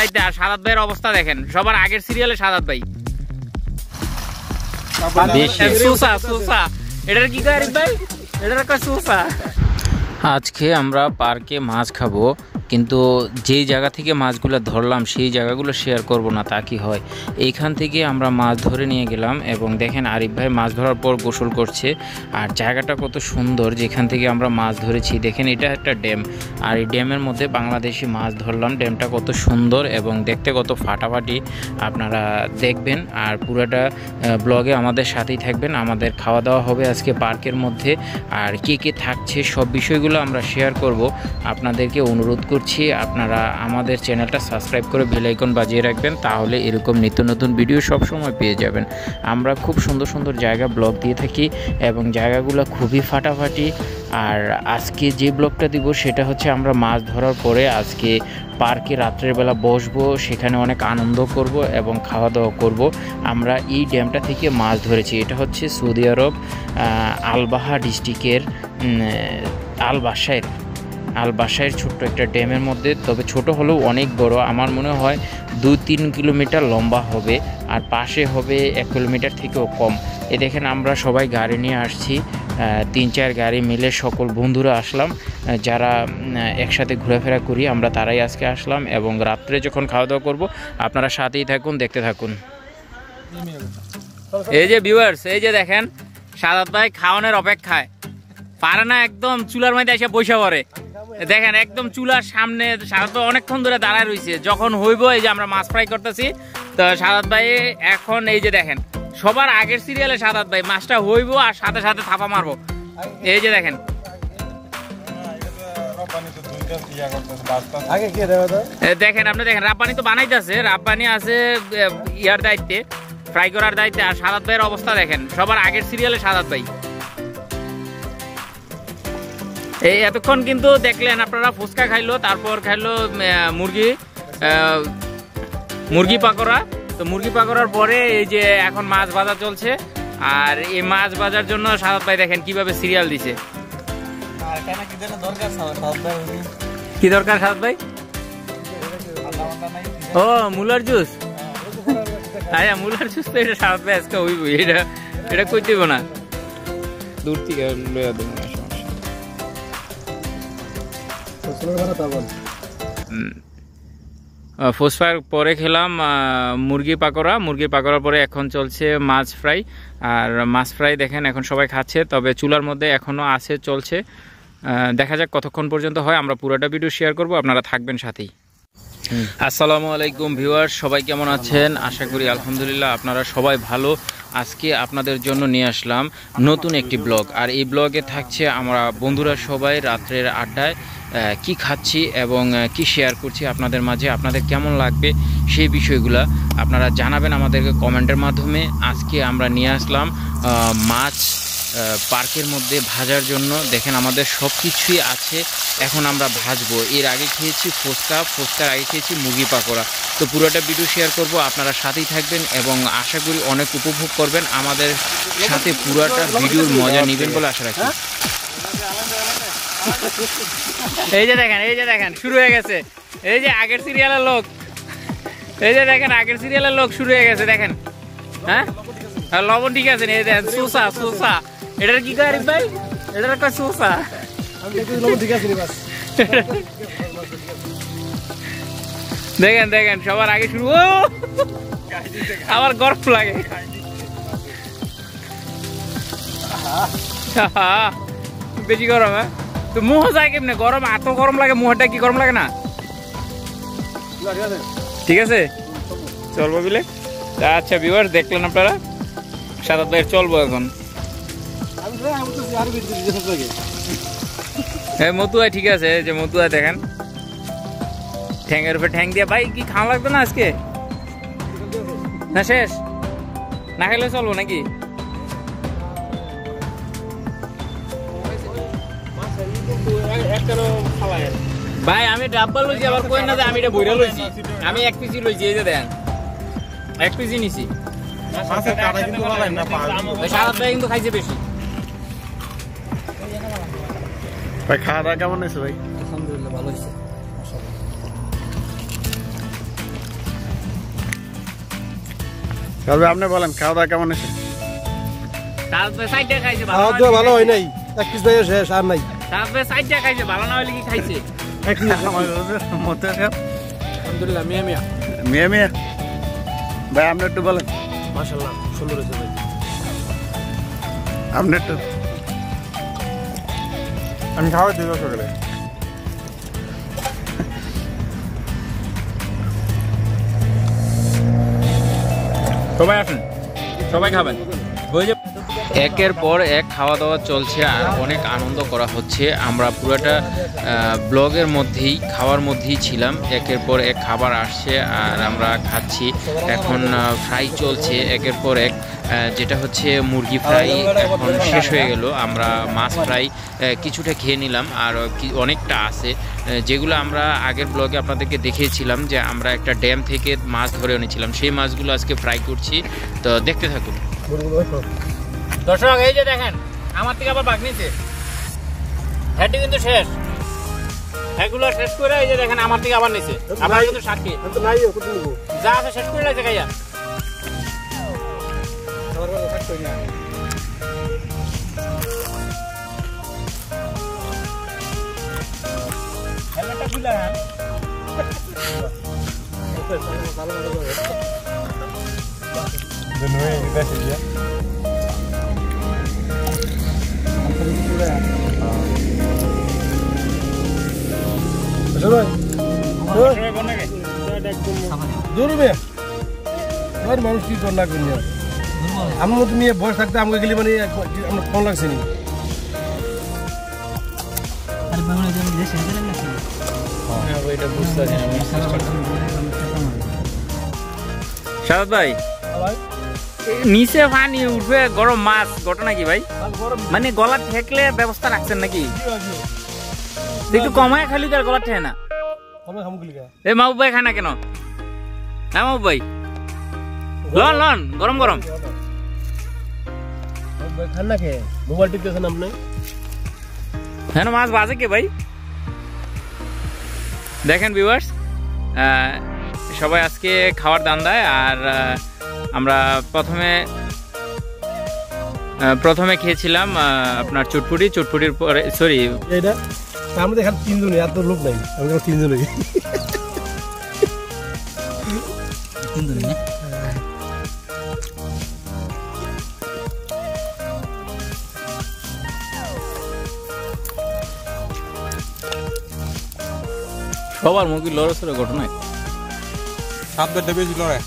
চাইতে আর সাদাত ভাইয়ের অবস্থা দেখেন, সবার আগের সিরিয়ালে সাদাত ভাই। সুসা সুসা এটার কি কয় আরিফ ভাই, এটার কয় সুসা। আজকে আমরা পার্কে মাছ খাবো, কিন্তু যেই জায়গা থেকে মাছগুলো ধরলাম সেই জায়গাগুলো শেয়ার করব না তা কি হয়। এইখান থেকে আমরা মাছ ধরে নিয়ে গেলাম এবং দেখেন আরিফ ভাই মাছ ধরার পর গোসল করছে। আর জায়গাটা কত সুন্দর যেখান থেকে আমরা মাছ ধরেছি, দেখেন এটা একটা ড্যাম আর এই ড্যামের মধ্যে বাংলাদেশি মাছ ধরলাম। ড্যামটা কত সুন্দর এবং দেখতে কত ফাটাফাটি, আপনারা দেখবেন। আর পুরাটা ব্লগে আমাদের সাথেই থাকবেন। আমাদের খাওয়া দাওয়া হবে আজকে পার্কের মধ্যে, আর কে কে থাকছে সব বিষয়গুলো আমরা শেয়ার করব। আপনাদেরকে অনুরোধ করছি আপনারা আমাদের চ্যানেলটা সাবস্ক্রাইব করে বেল আইকন বাজিয়ে রাখবেন, তাহলে এরকম নিত্য নতুন ভিডিও সব সময় পেয়ে যাবেন। আমরা খুব সুন্দর সুন্দর জায়গা ব্লগ দিয়ে থাকি এবং জায়গাগুলো খুবই ফাটাফাটি। আর আজকে যে ব্লগটা দিব সেটা হচ্ছে আমরা মাছ ধরার পরে আজকে পার্কে রাত্রের বেলা বসবো, সেখানে অনেক আনন্দ করব এবং খাওয়া দাওয়া করব। আমরা এই ড্যামটা থেকে মাছ ধরেছি, এটা হচ্ছে সৌদি আরব আল বাহা ডিস্ট্রিক্টের আল বাসায়ের ছোট্ট একটা ড্যামের মধ্যে, তবে ছোট হলেও অনেক বড়। আমার মনে হয় 2-3 কিলোমিটার লম্বা হবে, আর পাশে হবে 1 কিলোমিটার থেকেও কম। এ দেখেন আমরা সবাই গাড়ি নিয়ে আসছি, 3-4 গাড়ি মিলে সকল বন্ধুরা আসলাম, যারা একসাথে ঘোরাফেরা করি আমরা তারাই আজকে আসলাম। এবং রাত্রে যখন খাওয়া দাওয়া করবো আপনারা সাথেই থাকুন, দেখতে থাকুন। এই যে ভিউয়ার্স, এই যে দেখেন সাদাত ভাই খাওয়ানোর অপেক্ষায় পারে না, একদম চুলার মধ্যে এসে বসে পড়ে। দেখেন একদম চুলার সামনে সাদাত ভাই অনেকক্ষণ ধরে দাঁড়ায় রয়েছে। যখন হইব, এই যে আমরা মাছ ফ্রাই করতেছি, তো সাদাত ভাই এখন এই যে দেখেন সবার আগের সিরিয়ালে সাদাত ভাই, মাছটা হইব আর সাথে সাথে থাপা মারবো। এই যে দেখেন, দেখেন আপনি দেখেন রাব্বানি তো বানাইতেছে, রাব্বানি আছে ইয়ার দায়িত্বে, ফ্রাই করার দায়িত্বে। আর সাদাত ভাইয়ের অবস্থা দেখেন, সবার আগের সিরিয়ালে সাদাত ভাই। এই এতক্ষণ কিন্তু দেখলেন আপনারা ফুচকা খাইলো, তারপর খাইলো মুরগি পাকোড়া। তো মুরগি পাকোড়ার পরে এই যে এখন মাছ বাজার চলছে, আর এই মাছ বাজার জন্য সাদাত ভাই দেখেন কিভাবে সিরিয়াল দিছে। কি দরকার সাদাত ভাই? ও মুলার জুস, আয়া মুলার জুস। তো এটা সাদাত ভাই আজকে হইব, এটা কই দিব না, দূর থেকে লইয়া দেব। ফুচকার পরে খেলাম মুরগি পাকোড়া, মুরগি পাকোড়ার পরে এখন চলছে মাছ ফ্রাই। আর মাছ ফ্রাই দেখেন এখন সবাই খাচ্ছে, তবে চুলার মধ্যে এখনও আছে চলছে। দেখা যাক কতক্ষণ পর্যন্ত হয়, আমরা পুরোটা ভিডিও শেয়ার করব, আপনারা থাকবেন সাথেই। আসসালামু আলাইকুম ভিউয়ার্স, সবাই কেমন আছেন? আশা করি আলহামদুলিল্লাহ আপনারা সবাই ভালো। আজকে আপনাদের জন্য নিয়ে আসলাম নতুন একটি ব্লগ, আর এই ব্লগে থাকছে আমরা বন্ধুরা সবাই রাত্রের আড্ডায় কি খাচ্ছি এবং কি শেয়ার করছি আপনাদের মাঝে। আপনাদের কেমন লাগবে সেই বিষয়গুলো আপনারা জানাবেন আমাদেরকে কমেন্টের মাধ্যমে। আজকে আমরা নিয়ে আসলাম মাছ পার্কের মধ্যে ভাজার জন্য। দেখেন আমাদের সব কিছুই আছে, এখন আমরা ভাজবো। এর আগে খেয়েছি ফুচকা, ফুচকার আগে খেয়েছি মুরগি পাকোড়া। তো পুরোটা ভিডিও শেয়ার করব, আপনারা সাথেই থাকবেন এবং আশা করি অনেক উপভোগ করবেন। আমাদের সাথে পুরোটা ভিডিওর মজা নেবেন বলে আশা রাখি। এই যে দেখেন, এই যে দেখেন শুরু হয়ে গেছে, এই যে আগের সিরিয়ালের লোক, এই যে দেখেন আগের সিরিয়ালের লোক শুরু হয়ে গেছে। দেখেন হ্যাঁ লবণ ঠিক আছে, এই দেখেন সুসা সুসা এটার কি কয় ভাই, এটার কয় সুসা। দেখেন দেখেন সবার আগে শুরু, আমার গর্ব লাগে। বেশি গরম, হ্যাঁ তো মুহ যায় কেমনে, গরম এত গরম লাগে মুহটা, কি গরম লাগে না? ঠিক আছে চলবো বিলে। আচ্ছা ভিউয়ার দেখলেন আপনারা সাদাত ভাই চলবো এখন। হ্যাঁ মতুয়া ঠিক আছে, যে মতুয়া দেখেন ঠ্যাঙের উপরে ঠ্যাং দিয়ে। ভাই কি খাওয়া লাগবে না আজকে? না শেষ না খেলে চলবো নাকি? ভাই আমি ডাব্বা লইছি, আবার কই না যে আমি এটা বইরা লইছি, আমি এক পিসি লইছি। এই যে দেন এক পিসি নিছি। মাছের কাটা কিন্তু ভালো না, ভাই সারা দিন তো খাইছে বেশি। ভাই খাওয়া দাওয়া কেমন হয়েছে? ভাই আলহামদুলিল্লাহ ভালো হয়েছে। তবে আপনি বলেন খাওয়া দাওয়া কেমন হয়েছে? তারপরে সাইডে খাইছে ভালো। খাওয়া দাওয়া ভালো হয় নাই, এক পিস দিয়ে শেষ আর নাই। তারপরে সাইডে খাইছে ভালো না হইলে কি খাইছে? এক মিনিট সময় হবে মতে আলহামদুলিল্লাহ মিয়া মিয়া ভাই আপনি একটু বলেন। মাশাআল্লাহ সুন্দর হয়েছে ভাই। আপনি একটু আমি খাওয়া দিই সকালে। সবাই আসেন, সবাই খাবেন। একের পর এক খাওয়া দাওয়া চলছে আর অনেক আনন্দ করা হচ্ছে। আমরা পুরোটা ব্লগের মধ্যেই খাওয়ার মধ্যেই ছিলাম। একের পর এক খাবার আসছে আর আমরা খাচ্ছি। এখন ফ্রাই চলছে একের পর এক, যেটা হচ্ছে মুরগি ফ্রাই এখন শেষ হয়ে গেল। আমরা মাছ ফ্রাই কিছুটা খেয়ে নিলাম আর অনেকটা আছে, যেগুলো আমরা আগের ব্লগে আপনাদেরকে দেখিয়েছিলাম যে আমরা একটা ড্যাম থেকে মাছ ধরে এনেছিলাম। সেই মাছগুলো আজকে ফ্রাই করছি, তো দেখতে থাকুন। দর্শক এই যে দেখেন আমার থেকে আবার বাঘ নিচ্ছে, হেঁটে কিন্তু শেষ, এগুলো শেষ করে এই যে দেখেন আমার থেকে আবার নিচ্ছে। আপনারা কিন্তু সাক্ষী, যা আছে শেষ করে লাগছে খাইয়া। মানুষ কি করলাম আমার মতো নিয়ে বয়স থাকতে আমাকে গেলে মানে আমার ফোন লাগছে নি। সাদ ভাই নিচে পানি উঠবে গরম মাছ, ঘটনা কি ভাই? মানে গলা ঠেকলে ব্যবস্থা রাখছেন নাকি? একটু কমায় খালি তার গলা ঠেকে না। এই মাহবুব ভাই খায় না কেন? হ্যাঁ মাহবুব ভাই লন লন গরম গরম খান না খেয়ে মোবাইল টিপতেছেন আপনি। হ্যাঁ মাছ বাজে কে ভাই? দেখেন ভিউয়ার্স সবাই আজকে খাওয়ার দান্দায়। আর আমরা প্রথমে খেয়েছিলাম আপনার চটপুটি, চটপুটির পরে সরি এটা আমরা দেখেন তিনজনে এত লোক নাই, আমরা তিনজনে সবার মুখে লড়াচড়া ঘটনায় সাপের ডেবে লড়াই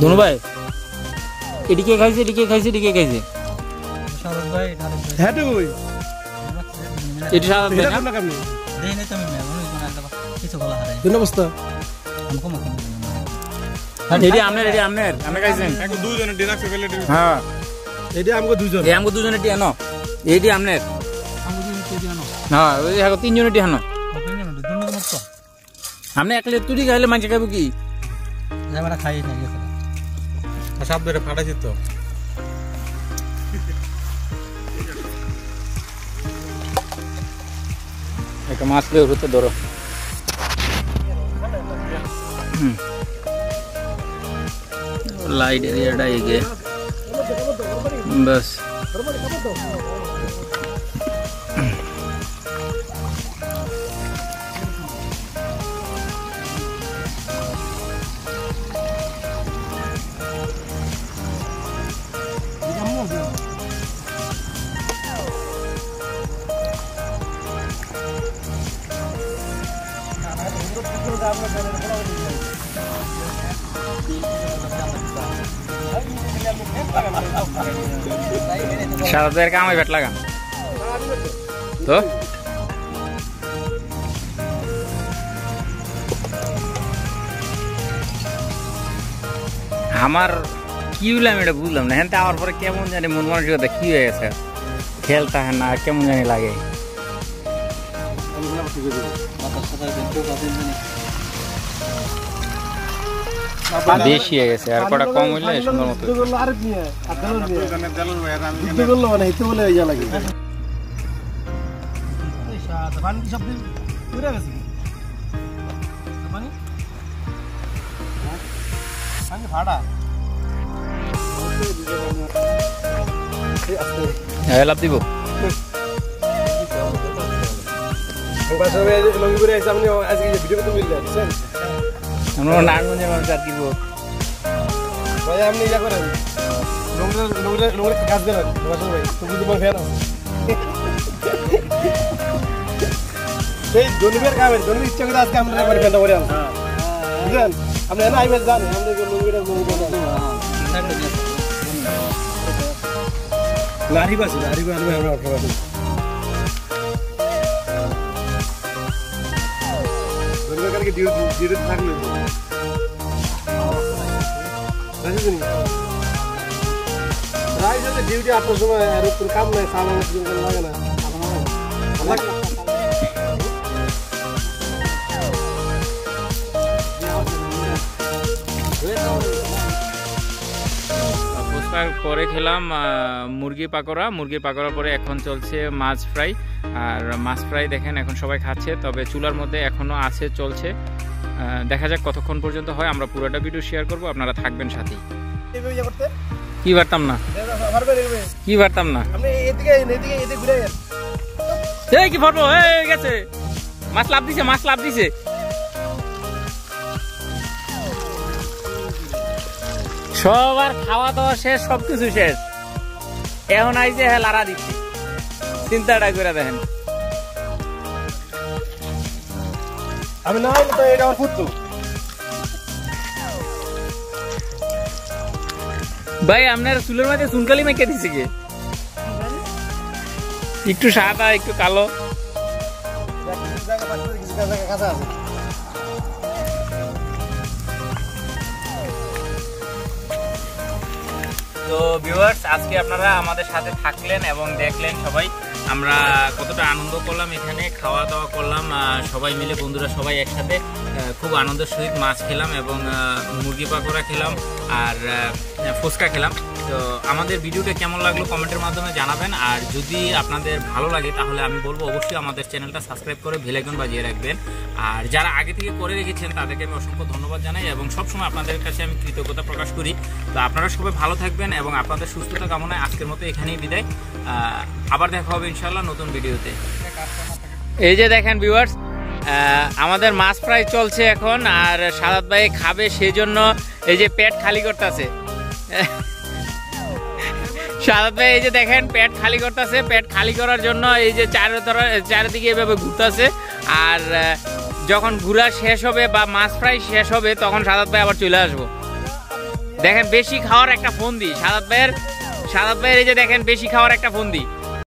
ধনু ভাই এদিকে খাইছে এদিকে খাইছে এদিকে খাইছে। দুজনে টিয়া ন এইটি আপনার হ্যাঁ তিনজনে টিয়া আপনি একলে তুই খাইলে মাংস খাবো কি? সব ধরে ফাটাইছি তো। একটা মাছ পেয়ে উঠতে ধরো লাইট এরিয়াটা এগে বাস। शारदेर काम है बैठ लगा तो हमार की मेरा बुझल ना हेनते आवर पर केमन जाने मन मानसिकता की हो गए खेलता है ना केमन जाने लागे বেশি হয়ে গেছে আর কটা কম হইলে সুন্দর মতো। रंग हाड़ा हमने हमने ना आईवेज जाने हमने जो लोग इधर घूम रहे हैं लारी बस में हमने ऑटो बस लोग करके डील डील भाग में राजू नहीं राजू से ड्यूटी आपको सुबह यार तुम काम में सामान जिम करने लगे ना अलग पर खेलाम मुरगी पाकोड़ा पर एखन चलछे माछ फ्राई और माछ फ्राई देखें एखन सबाई खाच्छे तबे चुलार मध्य एखोनो आछे चलछे देखा जाक कतक्षण पर्यन्त हय आमरा पुरोटा भिडियो शेयर करब आपनारा थाकबेन साथेई कि बारताम ना कि बारताम ना हमने एदिके एदिके एदिके घुरे ए कि फरबो ए गेছে माछ लाभ दिছে সবার খাওয়া দাওয়া শেষ সবকিছু শেষ এখন আইছে হে লারা দিছি চিন্তাটা করে দেখেন আমি না তো এটা আর ফুটতো ভাই আপনার চুলের মধ্যে চুনকালি মেখে দিছে কি একটু সাদা একটু কালো জায়গা পাশ করে কিছু জায়গা কাঁচা আছে तो व्यूअर्स आज के अपनारा हमारे साथे थाकलेन एवं देखलेन सबाई आमरा कतटा आनंद करलाम एखाने खावा दावा करलाम सबाई मिले बंधुरा सबाई एकसाथे खूब आनंद सहित माछ खेलाम एवं मुरगी पाकोड़ा खेलाम और फुचका खेलाम तो आमादेर भिडियोटा केमन लागलो कमेंटेर माध्यमे जानाबेन और जदि आपनादेर भालो लागे ताहले आमी बोलबो अवश्यई आमादेर चैनलटा सबसक्राइब करे बेल आइकन बाजिये राखबेन और जारा आगे थेके करे रेखेछेन तादेरके आमी असंख्य धन्यवाद जानाई एवं सबसमय आपनादेर काछे आमी कृतज्ञता प्रकाश करी तो आपनारा सबाई भालो थाकबेन एवं आपनादेर सुस्थता कामनाय आजकेर मतो एखानेई बिदाय আবার দেখা হবে ইনশাআল্লাহ নতুন ভিডিওতে এই যে দেখেন ভিউয়ার্স আমাদের মাছ ফ্রাই চলছে এখন আর সাদাত ভাই খাবে সেজন্য এই যে পেট খালি করতেছে সাদাত ভাই এই যে দেখেন পেট খালি করতেছে পেট খালি করার জন্য এই যে চারিদিকে এভাবে ঘুরতেছে আর যখন ঘোরা শেষ হবে বা মাছ ফ্রাই শেষ হবে তখন সাদাত ভাই আবার চলে আসবে দেখেন বেশি খাওয়ার একটা ফোন দি সাদাত ভাইয়ের এই যে দেখেন বেশি খাওয়ার একটা ফোন দি